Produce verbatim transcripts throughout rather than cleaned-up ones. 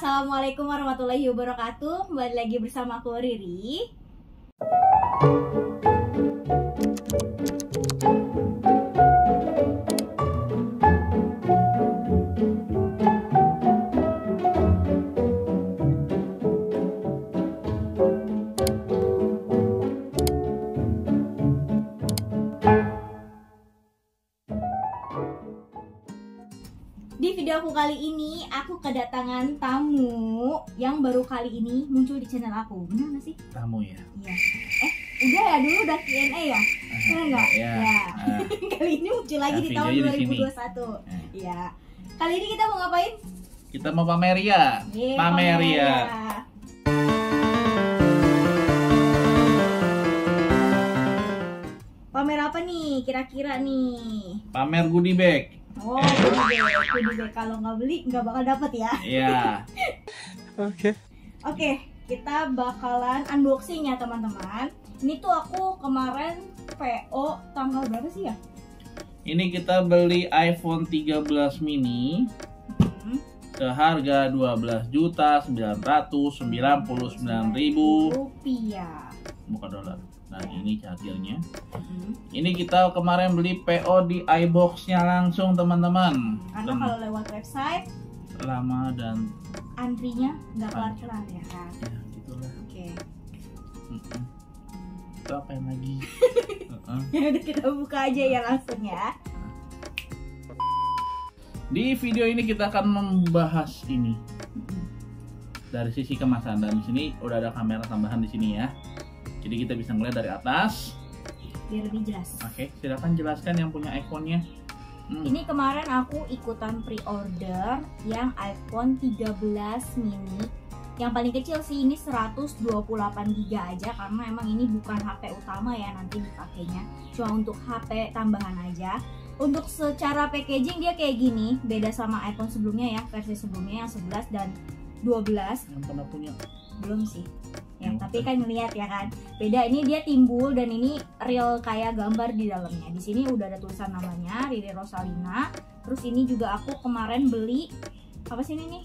Assalamualaikum warahmatullahi wabarakatuh. Kembali lagi bersama aku Riri. Di video aku kali ini, aku kedatangan tamu yang baru kali ini muncul di channel aku. Bener gak sih? Tamu ya? Iya. Eh, udah ya? Dulu udah Q and A ya? Uh, Bener gak? Iya. Ya. Uh, kali ini muncul lagi di tahun dua ribu dua puluh satu. Iya. Uh. Kali ini kita mau ngapain? Kita mau pamer ya. Yeah, pamer ya. Pamer apa nih kira-kira nih? Pamer goodie bag. Oh, goodie bag, goodie bag kalau nggak beli nggak bakal dapet ya? Iya. Oke. Oke, kita bakalan unboxing ya teman-teman. Ini tuh aku kemarin P O tanggal berapa sih ya? Ini kita beli iPhone tiga belas mini hmm. seharga dua belas juta sembilan ratus sembilan puluh sembilan ribu rupiah. Bukan dolar. Nah ini chargernya. Hmm. Ini kita kemarin beli P O di iBox-nya langsung teman-teman. Karena kalau lewat website lama dan antrinya nggak kelar-kelar ya kan? Ya gitulah. Oke. Okay. Mm-mm. Itu apa yang lagi? uh-uh. Ya udah kita buka aja ya langsung ya. Di video ini kita akan membahas ini mm-hmm. dari sisi kemasan, dan di sini udah ada kamera tambahan di sini ya. Jadi kita bisa melihat dari atas biar lebih jelas. Oke, silakan jelaskan yang punya iPhone-nya. Hmm. Ini kemarin aku ikutan pre-order yang iPhone tiga belas mini. Yang paling kecil sih ini seratus dua puluh delapan giga aja, karena emang ini bukan H P utama ya nanti dipakainya. Cuma untuk H P tambahan aja. Untuk secara packaging dia kayak gini, beda sama iPhone sebelumnya ya, versi sebelumnya yang sebelas dan dua belas. Yang pernah punya? Belum sih. Ya, tapi kan ngeliat ya kan, beda. Ini dia timbul dan ini real kayak gambar di dalamnya. Di sini udah ada tulisan namanya Riri Rosalina. Terus ini juga aku kemarin beli apa sih ini nih?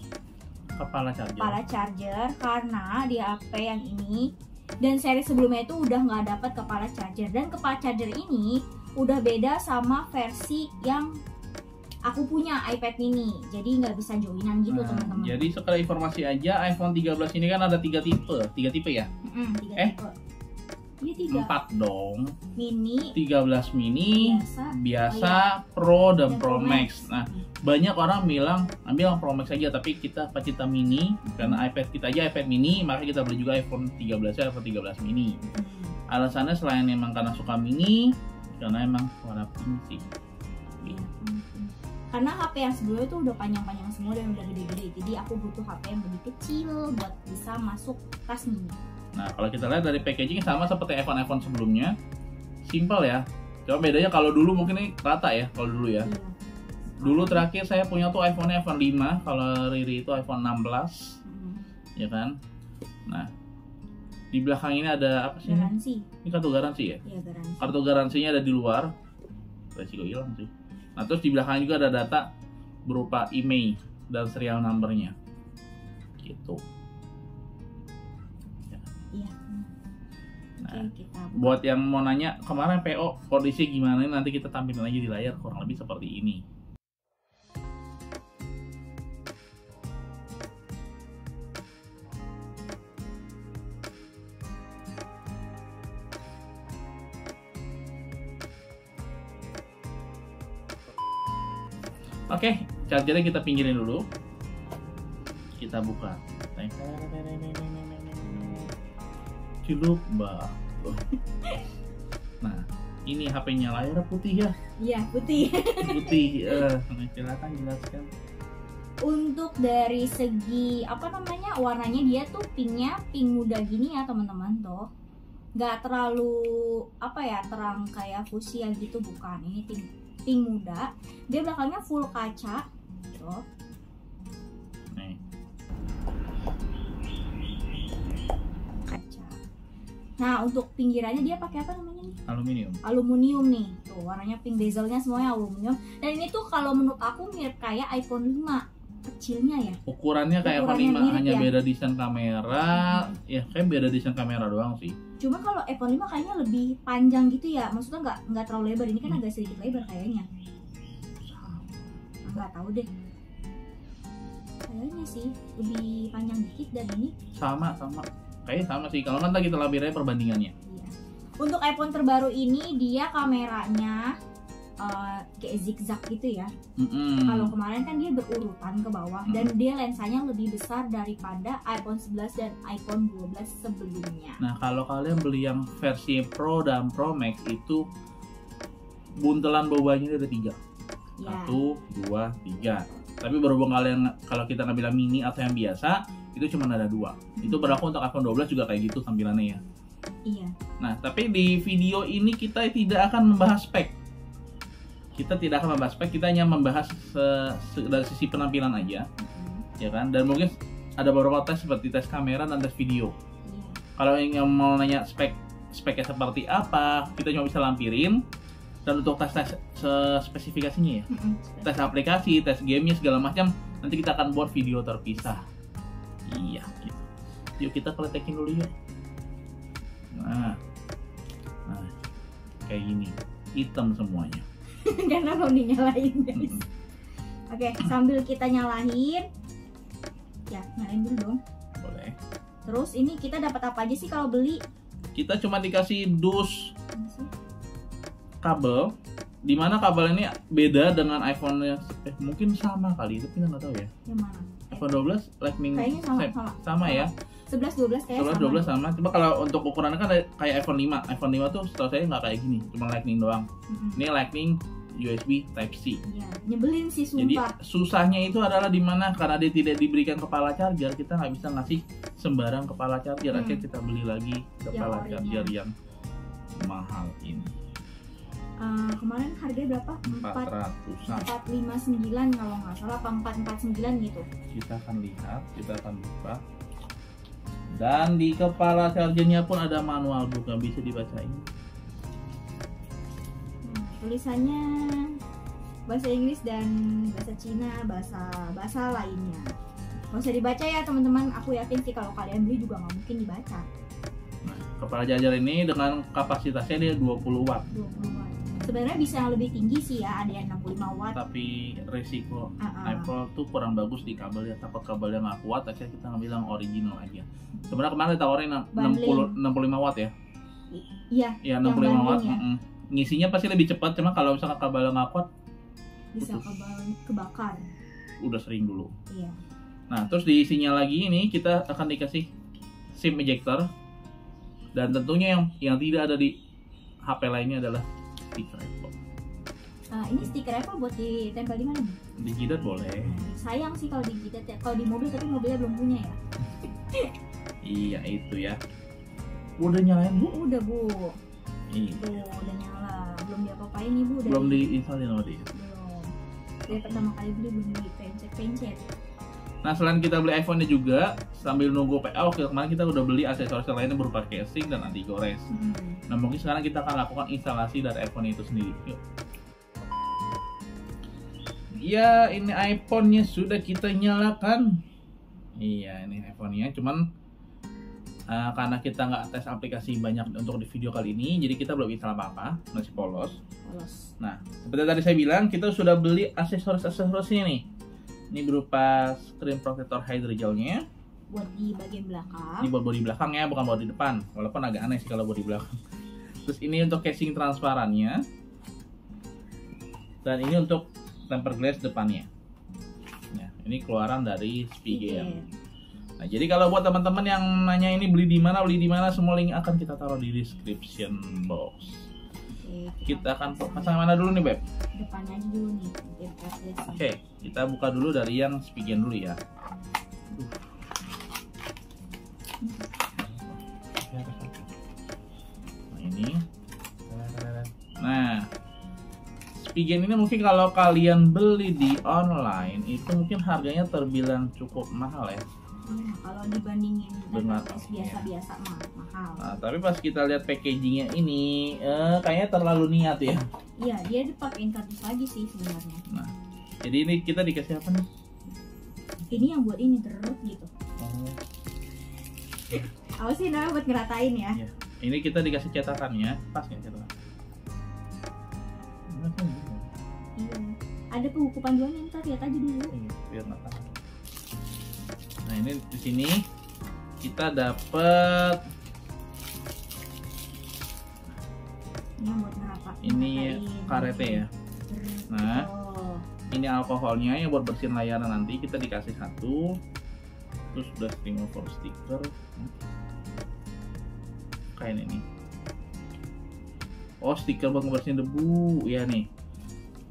Kepala charger. Kepala charger karena di H P yang ini dan seri sebelumnya itu udah nggak dapat kepala charger, dan kepala charger ini udah beda sama versi yang aku punya iPad mini, jadi nggak bisa joinan gitu nah, teman-teman. Jadi sekedar informasi aja, iPhone tiga belas ini kan ada tiga tipe, tiga tipe ya? Mm-hmm, tiga eh, tipe. Ini tiga. Empat dong. Mini. tiga belas mini, biasa, biasa oh, ya. Pro dan ya, Pro Max. Max. Nah, hmm. banyak orang bilang ambil yang Pro Max aja, tapi kita pecinta mini, karena iPad kita aja iPad mini, maka kita beli juga iPhone tiga belas, iPhone tiga belas mini. Hmm. Alasannya selain emang karena suka mini, karena emang warna pink sih. Karena H P yang sebelumnya itu udah panjang-panjang semua dan udah gede-gede, jadi aku butuh H P yang lebih kecil buat bisa masuk tas mini. Nah kalau kita lihat dari packaging sama seperti iPhone-iPhone sebelumnya, simple ya. Cuma bedanya kalau dulu mungkin ini rata ya, kalau dulu ya. Iya. Dulu terakhir saya punya tuh iPhone-nya iPhone lima, kalau Riri itu iPhone enam belas, hmm. ya kan. Nah di belakang ini ada apa sih? Garansi. Ini kartu garansi ya? Iya, garansi. Kartu garansinya ada di luar. Resiko hilang sih. Nah terus di belakang juga ada data berupa email dan serial numbernya gitu ya. Iya. Nah, oke, kita... buat yang mau nanya kemarin P O kondisi gimana, nanti kita tampilkan lagi di layar kurang lebih seperti ini. Oke, okay, chargernya kita pinggirin dulu. Kita buka. Ciluk, bah. Nah, ini H P-nya layarnya putih ya? Iya, putih. Putih. Uh, silakan jelaskan. Untuk dari segi apa namanya warnanya, dia tuh pinknya pink muda gini ya teman-teman tuh. Gak terlalu apa ya terang kayak fuchsia gitu, bukan. Ini pink. pink muda, dia belakangnya full kaca gitu. Nih. Kaca. Nah untuk pinggirannya dia pakai apa namanya nih? Aluminium. Aluminium nih, tuh warnanya pink, bezelnya semuanya aluminium. Dan ini tuh kalau menurut aku mirip kayak iPhone lima, kecil kecilnya ya. Ukurannya kayak iPhone lima, hanya ya? Beda desain kamera. Hmm. Ya kayak beda desain kamera doang sih. Cuma kalau iPhone lima kayaknya lebih panjang gitu ya. Maksudnya nggak nggak terlalu lebar. Ini kan hmm. agak sedikit lebar kayaknya. Nggak tahu deh. Kayaknya sih lebih panjang dikit dan ini. Sama sama. Kayaknya sama sih. Kalau nanti kita labirin perbandingannya. Iya. Untuk iPhone terbaru ini dia kameranya Uh, kayak zigzag gitu ya. Mm-hmm. Kalau kemarin kan dia berurutan ke bawah, mm-hmm. dan dia lensanya lebih besar daripada iPhone sebelas dan iPhone dua belas sebelumnya. Nah kalau kalian beli yang versi Pro dan Pro Max itu buntelan bawahnya ada tiga, yeah. satu, dua, tiga. Tapi berhubung kalian kalau kita nggak bilang mini atau yang biasa, itu cuma ada dua. Mm-hmm. Itu berlaku untuk iPhone dua belas juga kayak gitu tampilannya ya. Iya. Nah tapi di video ini kita tidak akan membahas spek. Kita tidak akan membahas spek, kita hanya membahas se se dari sisi penampilan aja, mm-hmm. ya kan? Dan mungkin ada beberapa tes seperti tes kamera dan tes video. Mm-hmm. Kalau yang mau nanya spek speknya seperti apa, kita cuma bisa lampirin. Dan untuk tes tes spesifikasinya ya, mm-hmm. tes aplikasi, tes gamenya segala macam, nanti kita akan buat video terpisah. Iya, gitu. Yuk kita praktekin dulu yuk. Nah, nah, kayak gini, hitam semuanya. Karena belum dinyalain guys. Mm. Oke, okay, sambil kita nyalain. Ya, nyalain dulu dong. Boleh. Terus ini kita dapat apa aja sih kalau beli? Kita cuma dikasih dus kabel. Dimana kabel ini beda dengan iPhone-nya. Eh, mungkin sama kali, tapi kita nggak tahu ya. Yang mana? iPhone dua belas Lightning. Kayaknya sama, sama, sama, sama ya. sebelas dua belas kayak sebelas, sama. dua belas sama. Coba kalau untuk ukurannya kan kayak iPhone lima. iPhone lima tuh setahu saya nggak kayak gini, cuma Lightning doang. Mm-hmm. Ini Lightning U S B Type C. Iya, nyebelin sih sumpah. Jadi susahnya itu adalah di mana karena dia tidak diberikan kepala charger, kita nggak bisa ngasih sembarang kepala charger. Hmm. Akhirnya kita beli lagi kepala yang charger yang mahal ini. Uh, kemarin harganya berapa? empat ratus empat ratus lima puluh sembilan kalau nggak salah, apa empat ratus empat puluh sembilan gitu. Kita akan lihat, kita akan buka. Dan di kepala chargernya pun ada manual book, nggak bisa dibacain. Hmm, tulisannya bahasa Inggris dan bahasa Cina, bahasa bahasa lainnya. Nggak usah dibaca ya teman-teman, aku yakin sih kalau kalian beli juga nggak mungkin dibaca. Nah, kepala charger ini dengan kapasitasnya dia dua puluh watt. dua puluh watt. Sebenarnya bisa lebih tinggi sih ya, ada yang enam puluh lima watt. Tapi resiko uh -uh. Apple tuh kurang bagus di kabelnya, takut kabelnya nggak kuat, akhirnya kita bilang original aja. Sebenarnya kemarin ditawarin enam puluh, enam puluh lima watt ya? Iya. Iya enam puluh lima watt. Ya. Mm -mm. Ngisinya pasti lebih cepat, cuma kalau misalnya kabelnya nggak kuat, bisa kabel kebakar. Udah sering dulu. Iya. Nah terus diisinya lagi ini kita akan dikasih SIM ejector dan tentunya yang yang tidak ada di H P lainnya adalah stiker Apple. Uh, ini stiker Apple buat ditempel di mana? Di jidat boleh. Sayang sih kalau di jidat ya. Kalau di mobil tapi mobilnya belum punya ya. Iya itu ya. Udah nyalain bu? Udah bu. Iya. Tuh, udah nyala. Belum diapa-apain nih bu. Dari... Belum diinsalin sama dia. Belum. Dari pertama kali beli belum dipencet-pencet. Nah selain kita beli iPhone-nya juga sambil nunggu P A, waktu kemarin kita udah beli aksesoris lainnya berupa casing dan anti gores. Hmm. Nah mungkin sekarang kita akan lakukan instalasi dari iPhone itu sendiri. Yuk. Ya ini iPhone-nya sudah kita nyalakan. Iya ini iPhone-nya, cuman uh, karena kita nggak tes aplikasi banyak untuk di video kali ini, jadi kita belum install apa-apa, masih polos. Polos. Nah seperti tadi saya bilang kita sudah beli aksesoris-aksesorisnya nih. Ini berupa screen protector hydrogelnya buat di bagian belakang. Ini buat bodi belakang ya, bukan bodi depan. Walaupun agak aneh sih kalau bodi belakang. Terus ini untuk casing transparannya. Dan ini untuk tempered glass depannya. Nah, ini keluaran dari Spigen. Nah, jadi kalau buat teman-teman yang nanya ini beli di mana, beli di mana, semua link akan kita taruh di description box. Oke, kita, kita akan pasang mana dulu nih, Beb? Depan aja dulu nih. Oke, kita buka dulu dari yang Spigen dulu ya. Aduh. Nah, ini. Nah, Spigen ini mungkin kalau kalian beli di online itu mungkin harganya terbilang cukup mahal ya. Hmm, kalau dibandingin dengan biasa-biasa ya. mah mahal. Nah, tapi pas kita lihat packagingnya ini, eh, kayaknya terlalu niat ya. Iya, dia dipakein kardus lagi sih sebenarnya. Nah, jadi ini kita dikasih apa nih? ini yang buat ini terus gitu. Oh. Awas sih namanya buat ngeratain ya. Ya. Ini kita dikasih cetakannya, pas nggak cetakan? Iya. Ada tuh buku panduannya, ntar lihat aja dulu. Iya, biar nggak tahu. Nah ini di sini kita dapat ini buat ngeratain. Ini karete ya. Nah, oh. Ini alkoholnya yang buat bersihin layanan nanti kita dikasih satu. Terus udah remover stiker. Kain ini. Oh, stiker buat ngebersihin debu. Ya nih.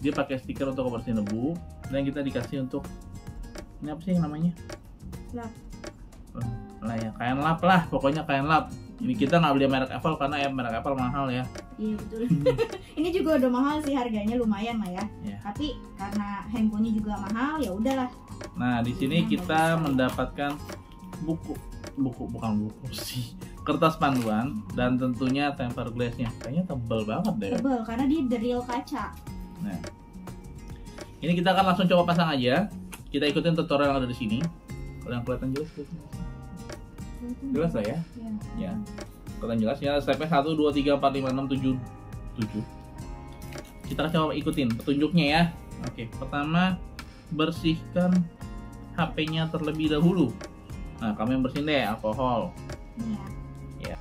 Dia pakai stiker untuk ngebersihin debu dan kita dikasih untuk ini apa sih namanya? Lap. Lah ya, kain lap lah, pokoknya kain lap. Ini kita nggak beli merek Apple karena ya merek Apple mahal ya. Iya betul. Ini juga udah mahal sih, harganya lumayan lah ya. Ya. Tapi karena handphonenya juga mahal ya udahlah. Nah, di sini nah, kita mendapatkan buku, buku bukan buku sih, kertas panduan dan tentunya tempered glass-nya. Kayaknya tebal banget deh. Tebal karena dia dari kaca. Nah, ini kita akan langsung coba pasang aja. Kita ikutin tutorial yang ada di sini. Kalau yang kelihatan jelas, jelas, jelas lah ya. Ya, ya. Kelihatan jelas ya. Stepnya satu, dua, tiga, empat, lima, enam, tujuh, tujuh. Kita akan coba ikutin petunjuknya ya. Oke, pertama bersihkan H P-nya terlebih dahulu. Nah, kamu yang bersihin deh alkohol. Ya. Ya.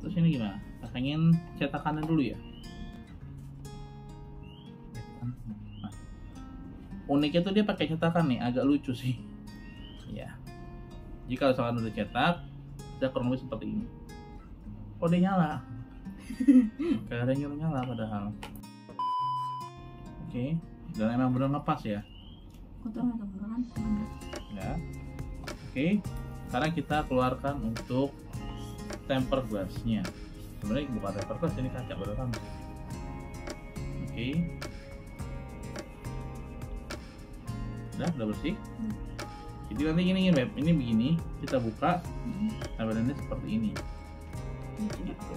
Terus ini gimana? Pasangin cetakannya dulu ya. Uniknya tuh dia pakai cetakan nih, agak lucu sih. Ya. Jika misalkan udah cetak, dia kurang lebih seperti ini. Oh, dia nyala. Karena nyala padahal. Oke, okay. Dan emang bener ngepas ya. Kotor atau beneran? Ya. Oke, okay. Sekarang kita keluarkan untuk tempered glass-nya. Sebenarnya bukan tempered glass, ini kaca beneran. Oke. Okay. Udah, udah bersih. Hmm. Jadi nanti gini gini Beb, ini begini kita buka, hmm. Badannya seperti ini. Hmm. Gitu.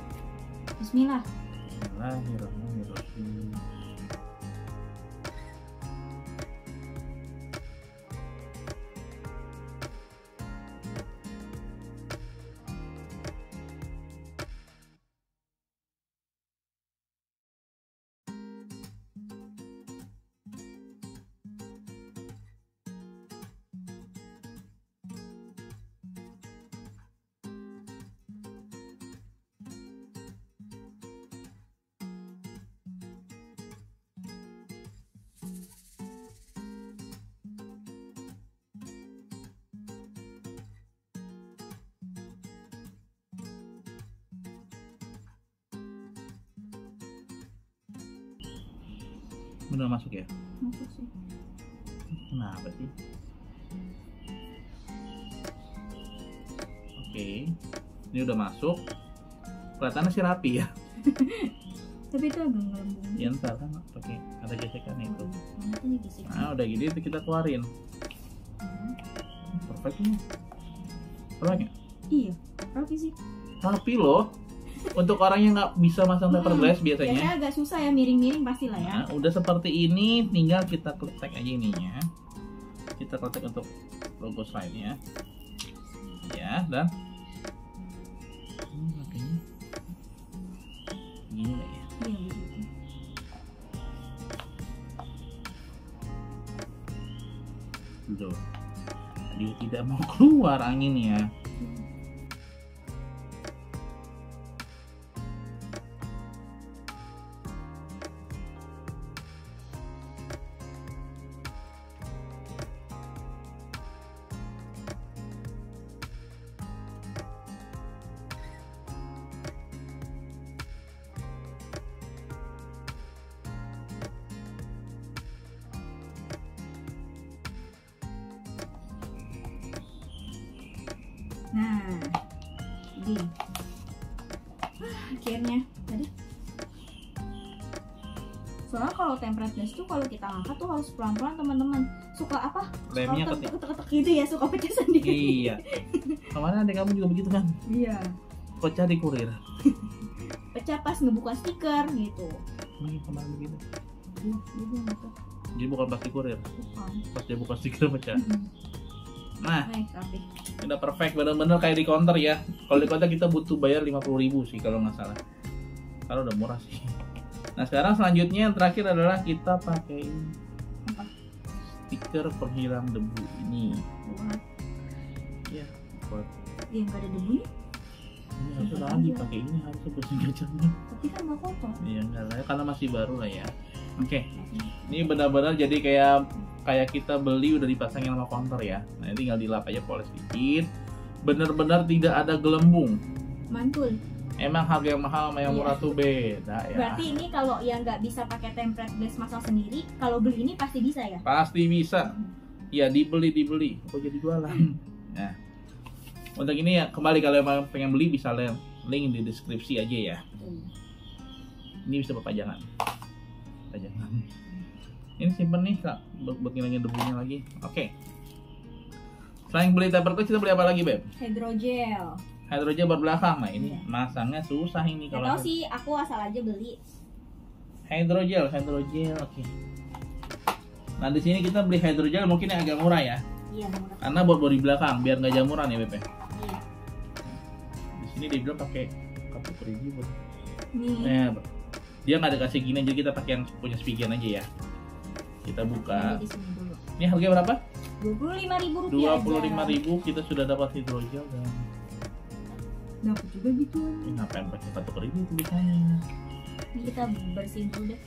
Bismillah. Bismillahirrahmanirrahim. Bener masuk ya? Masuk sih. Kenapa sih? Oke, ini udah masuk. Kelihatannya sih rapi ya. Tapi itu agak ngelembung. Ya ntar kan pakai ada gesekan itu. Nah udah gini itu kita keluarin. Perfect ini. Perfect. Iya, rapi sih. Rapi loh. Untuk orang yang nggak bisa masang tempered glass biasanya. Biasanya agak susah ya, miring-miring pastilah ya. Nah, udah seperti ini, tinggal kita kletek aja ininya. Kita kletek untuk logo slide-nya. Ya, dan ini makanya gini lah ya. Tuh, dia tidak mau keluar anginnya. Nah, di akhirnya tadi soalnya kalau kalau tempered glass tuh kalau kita angkat tuh harus pelan-pelan teman-teman. Suka apa? Remnya ketek-ketek gitu ya, suka pecah sendiri. Iya. Kemarin ada kamu juga begitu kan? Iya. Pecah di kurir. Pecah pas ngebuka stiker gitu. Ini kemarin begitu. Iya, iya betul. Jadi bukan pas di kurir. Bukan. Pas dia buka stiker pecah. Nah, udah perfect, bener-bener kayak di counter ya. Kalau di counter kita butuh bayar lima puluh ribu sih kalau nggak salah. Kalau udah murah sih. Nah sekarang selanjutnya yang terakhir adalah kita pakai apa? Stiker penghilang debu ini. Buat? Ya, buat. Iya nggak ada debu. Ini harus lagi pakai ini harus bersih jamnya. Tapi kan nggak kotor. Iya nggak lah, karena masih baru lah ya. Oke, okay. Ini benar-benar jadi kayak kayak kita beli udah dipasangin sama counter ya. Nah ini tinggal dilap aja, poles dikit. Bener-bener tidak ada gelembung. Mantul. Emang harga yang mahal sama yang murah iya. Tuh beda ya. Berarti ini kalau yang nggak bisa pakai template glass masak sendiri, kalau beli ini pasti bisa ya? Pasti bisa. Ya dibeli dibeli. Kok jadi jualan? Nah untuk ini ya kembali kalau yang pengen beli bisa lihat link di deskripsi aja ya. Ini bisa berpajangan. Pajangan. Ini simpen nih kak, buat ngilangin debunya lagi. Oke. Okay. Selain beli tempered glass, kita beli apa lagi beb? Hydrogel. Hydrogel buat belakang, nah ini yeah. Masangnya susah ini kalau. Atau sih aku asal aja beli. Hydrogel, hydrogel, oke. Okay. Nah di sini kita beli hydrogel mungkin yang agak murah ya. Iya yeah, murah. Karena buat bodi belakang, biar nggak jamuran ya beb. Iya. Yeah. Di sini dia bilang pakai kartu kredit buat. Nih. Nah, dia nggak ada kasih gini, jadi kita pakai yang punya Spigen aja ya. Kita buka. Ini harganya berapa? dua puluh lima ribu rupiah. dua puluh lima ribu kita sudah dapat hidrogel dan dapat juga gitu. Ini ngapain pakai kartu kredit biasanya? Ini kita bersihin dulu deh.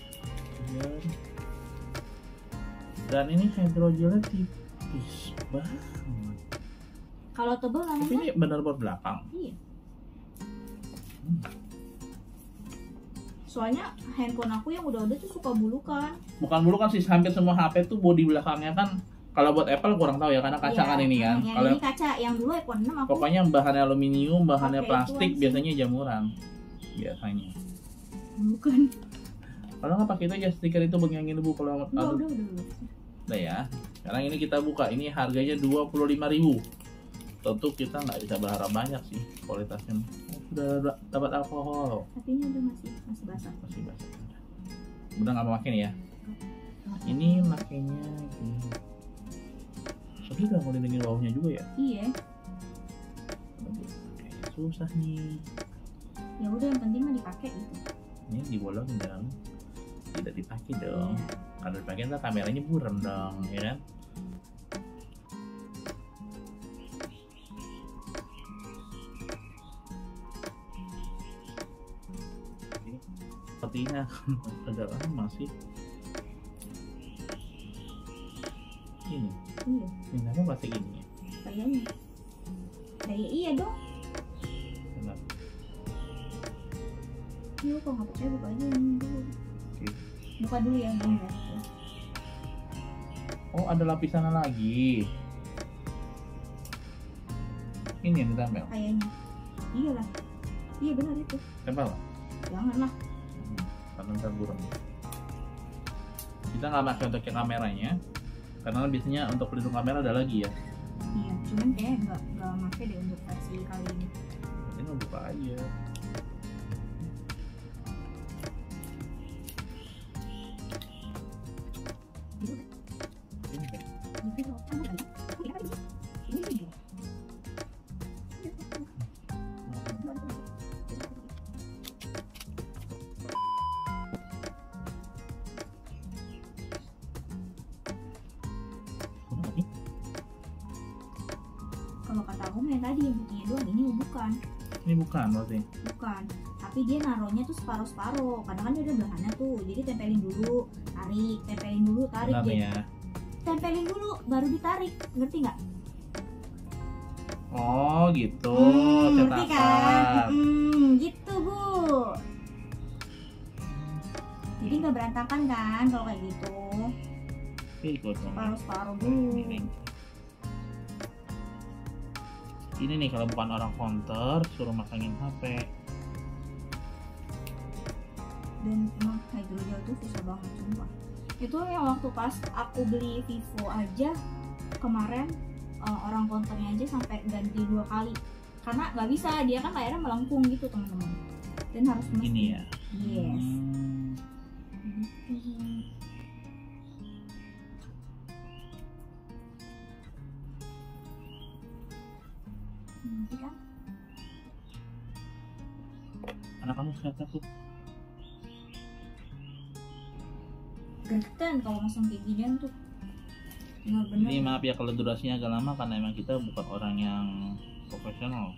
Dan ini hidrogelnya tipis banget. Kalau tebal namanya? Tapi ini benar buat belakang. Iya. Hmm. Soalnya handphone aku yang udah-udah tuh suka bulukan. Bukan bulukan sih, hampir semua H P tuh bodi belakangnya kan. Kalau buat Apple kurang tahu ya, karena kaca ya, kan ini kan. Yang kalau ini kaca, yang dulu iPhone enam aku. Pokoknya bahannya aluminium, bahannya okay, plastik, biasanya jamuran. Biasanya. Bukan. Kalau nggak pakai itu aja stiker itu mengilangin debu kalau amat. Udah, udah, udah. Udah ya. Sekarang ini kita buka. Ini harganya dua puluh lima ribu. Tentu kita nggak bisa berharap banyak sih kualitasnya. Udah dapat alkohol. Hatinya udah masih masih basah. Masih basah. Udah nggak mau makin ya. Ini makainya gini. Tapi udah mau dilengin bawahnya juga ya. Iya. Susah nih. Ya udah yang penting mah dipakai gitu. Ini dibolongin dong. Tidak dipakai dong. Iya. Kalau dipakai ntar kameranya buram dong, ya kan? Sepertinya agak lama sih. Ini, iya. Ini aku pasti gini ya. Kayaknya. Kayak iya dong. Benar. Iya kok nggak percaya buka aja ini dulu. Oke. Buka dulu ya, bang ya. Oh ada lapisannya lagi. Ini yang ditempel. Kayaknya. Iya lah. Iya benar itu. Tempel lah. Jangan lah. Ntar burung kita nggak pakai untuk kameranya karena biasanya untuk pelindung kamera ada lagi ya. Iya cuman kayak nggak nggak pakai deh untuk versi kali ini. Ini buka aja. Kalau kata aku yang tadi yang putihnya doang, ini bukan. Ini bukan berarti? Bukan, tapi dia naruhnya tuh separuh-separuh. Kadang kan dia ada belahannya tuh, jadi tempelin dulu, tarik, tempelin dulu, tarik. Benar, jadi ya? Tempelin dulu, baru ditarik, ngerti nggak? Oh gitu, hmm, ngerti kan? Hmm, gitu bu. Jadi nggak berantakan kan kalau kayak gitu. Separuh-separuh dulu. Ini nih kalau bukan orang counter suruh masangin H P. Dan emang hydrogel tuh susah banget sumpah. Itu yang waktu pas aku beli Vivo aja kemarin, uh, orang konternya aja sampai ganti dua kali karena nggak bisa, dia kan layarnya melengkung gitu teman-teman, dan harus mesin ini ya. Yes. Nanti kan anak kamu kelihatan tuh ganteng kalau masang kayak gini tuh. Bener-bener. Ini maaf ya kalau durasinya agak lama karena emang kita bukan orang yang profesional.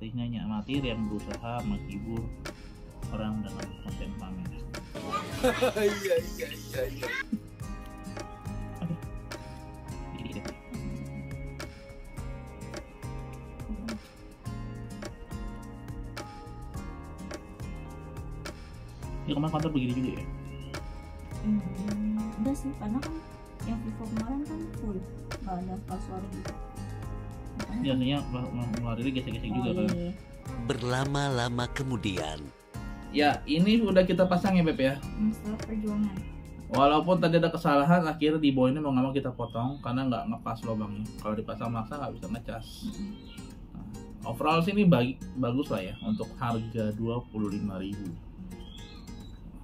Kita hanya amatir yang berusaha menghibur orang dengan konten pamer. Iya iya iya iya. Ini kemarin konten begini juga ya? Hmm, udah sih, karena kan yang Vivo kemarin kan full, nggak ada password gitu. Biasanya ngeluarin gesek-gesek juga kan. Berlama-lama kemudian. Ya, ini udah kita pasang ya Beb ya. Masalah perjuangan. Walaupun tadi ada kesalahan, akhirnya di bawah ini mau nggak mau kita potong karena nggak ngepas lubangnya. Kalau dipasang maksa nggak bisa ngecas. Nah, overall sih ini bagi, bagus lah ya untuk harga dua puluh lima ribu.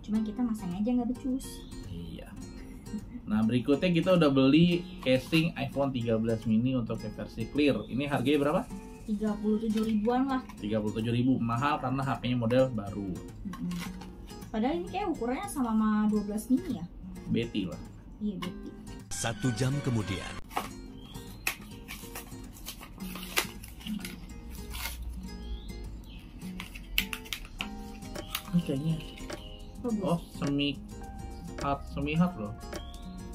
Cuman kita masang aja nggak becus. Iya. Nah, berikutnya kita udah beli casing iPhone tiga belas mini untuk versi clear. Ini harganya berapa? tiga puluh tujuh ribuan lah. tiga puluh tujuh ribu, mahal karena H P-nya model baru. Mm-hmm. Padahal ini kayak ukurannya sama sama dua belas mini ya? Betty lah. Iya, Betty. Satu jam kemudian. Ini kayaknya. Oh, semi hard, semi hard loh.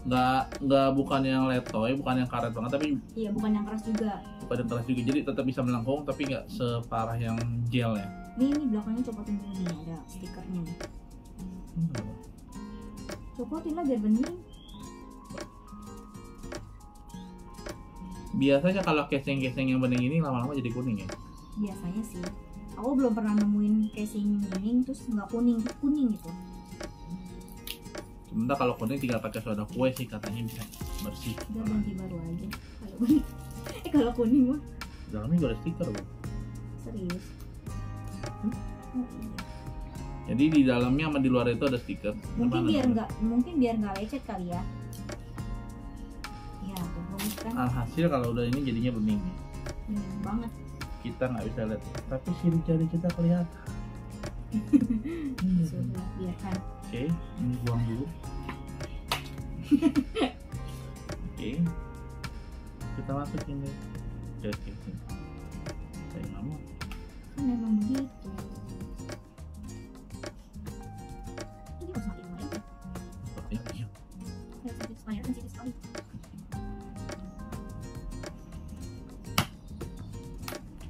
Nggak, nggak bukan yang letoy, bukan yang karet banget, tapi iya, bukan yang keras juga, bukan yang keras juga, jadi tetap bisa melengkung tapi nggak separah yang gel ya. Ini, ini belakangnya copotin dulu nih, ada stikernya nih. Hmm. Copotin lah biar bening. Biasanya kalau casing-casing yang bening ini lama-lama jadi kuning ya? Biasanya sih, aku belum pernah nemuin casing bening terus nggak kuning, kuning gitu. Sebentar, kalau kuning tinggal pakai soda kue sih katanya bisa bersih. Udah ganti baru aja. Kalau kuning, eh kalau kuning mah. Dalamnya gak ada stiker loh. Serius? Hmm? Oh, iya. Jadi di dalamnya sama di luar itu ada stiker. Mungkin Dimana biar nggak, mungkin biar nggak lecet kali ya. Ya, bagus kan. Alhasil kalau udah ini jadinya bening. Bening banget. Kita nggak bisa lihat, tapi ciri jari kita kelihatan. hmm. Sudah biarkan. Oke, okay, ini buang dulu. Oke, okay. Kita masukin deh. Oke, saya nggak mau. Kan memang begitu. Ini harus makin main. Iya, iya. Sensitif sekali, sensitif sekali.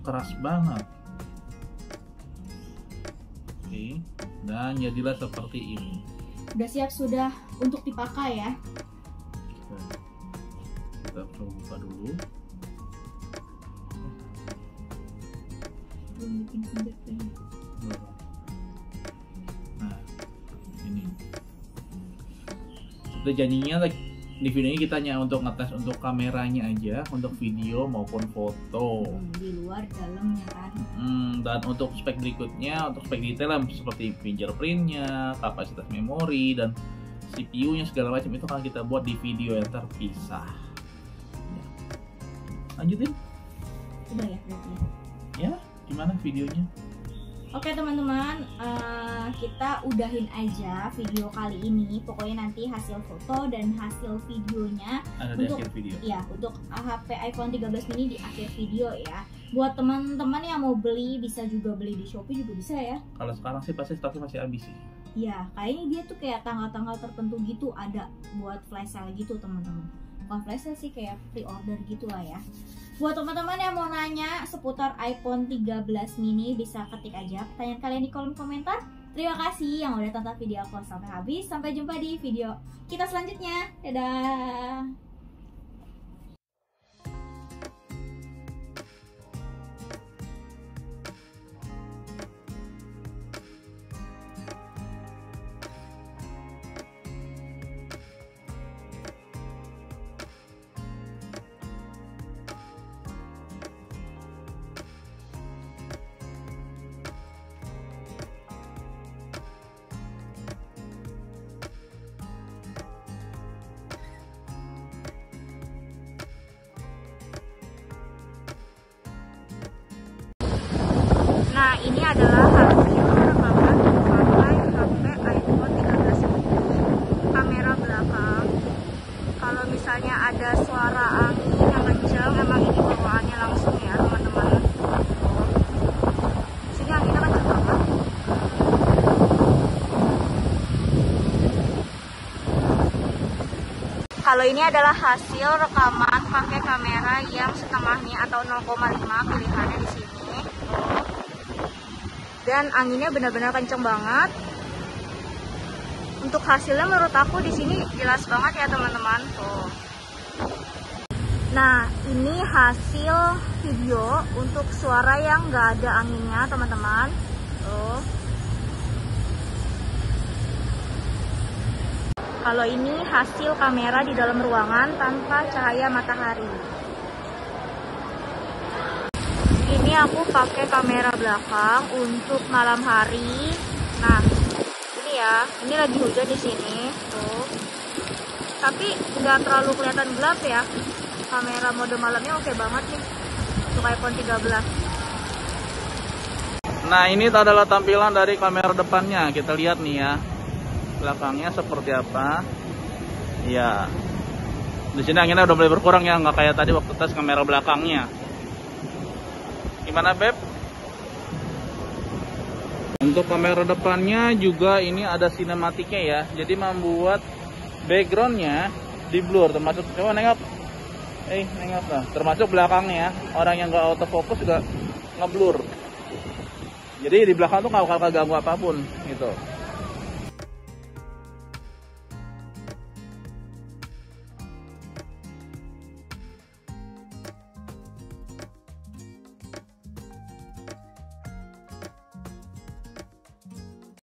Keras banget. Oke. Okay. Dan jadilah seperti ini. Udah siap sudah untuk dipakai ya. Kita coba buka dulu. Nah, ini. Sudah janjinya di videonya kita hanya untuk ngetes untuk kameranya aja, untuk video maupun foto. Hmm, di luar dalamnya kan. Hmm, dan untuk spek berikutnya, untuk spek detail seperti fingerprintnya, kapasitas memori dan C P U-nya segala macam itu akan kita buat di video yang terpisah. Lanjutin? Udah ya berarti. Ya, gimana videonya? Oke teman-teman, uh, kita udahin aja video kali ini. Pokoknya nanti hasil foto dan hasil videonya ada untuk, di akhir video. Ya, untuk H P iPhone tiga belas mini di akhir video ya. Buat teman-teman yang mau beli, bisa juga beli di Shopee juga bisa ya. Kalau sekarang sih pasti stoknya masih habis sih. Iya, kayaknya dia tuh kayak tanggal-tanggal tertentu gitu ada buat flash sale gitu teman-teman. Bukan flash sale sih, kayak pre-order gitu lah ya. Buat teman-teman yang mau nanya seputar iPhone tiga belas mini, bisa ketik aja pertanyaan kalian di kolom komentar. Terima kasih yang udah tonton video aku sampai habis. Sampai jumpa di video kita selanjutnya. Dadah! Kalau ini adalah hasil rekaman pakai kamera yang setengahnya atau nol koma lima, pilihannya di sini. Dan anginnya benar-benar kenceng banget. Untuk hasilnya menurut aku di sini jelas banget ya teman-teman. Tuh. Nah, ini hasil video untuk suara yang nggak ada anginnya teman-teman. Tuh. Kalau ini hasil kamera di dalam ruangan tanpa cahaya matahari. Ini aku pakai kamera belakang untuk malam hari. Nah, ini ya, ini lagi hujan di sini, tuh. Tapi nggak terlalu kelihatan gelap ya. Kamera mode malamnya oke banget nih untuk iPhone tiga belas. Nah, ini adalah tampilan dari kamera depannya. Kita lihat nih ya. Belakangnya seperti apa? Ya, di sini anginnya udah mulai berkurang ya, nggak kayak tadi waktu tes kamera belakangnya. Gimana beb? Untuk kamera depannya juga ini ada sinematiknya ya, jadi membuat backgroundnya di blur, termasuk coba nengap, eh nengap lah, termasuk belakangnya orang yang nggak autofocus juga ngeblur. Jadi di belakang tuh nggak bakal keganggu apapun gitu.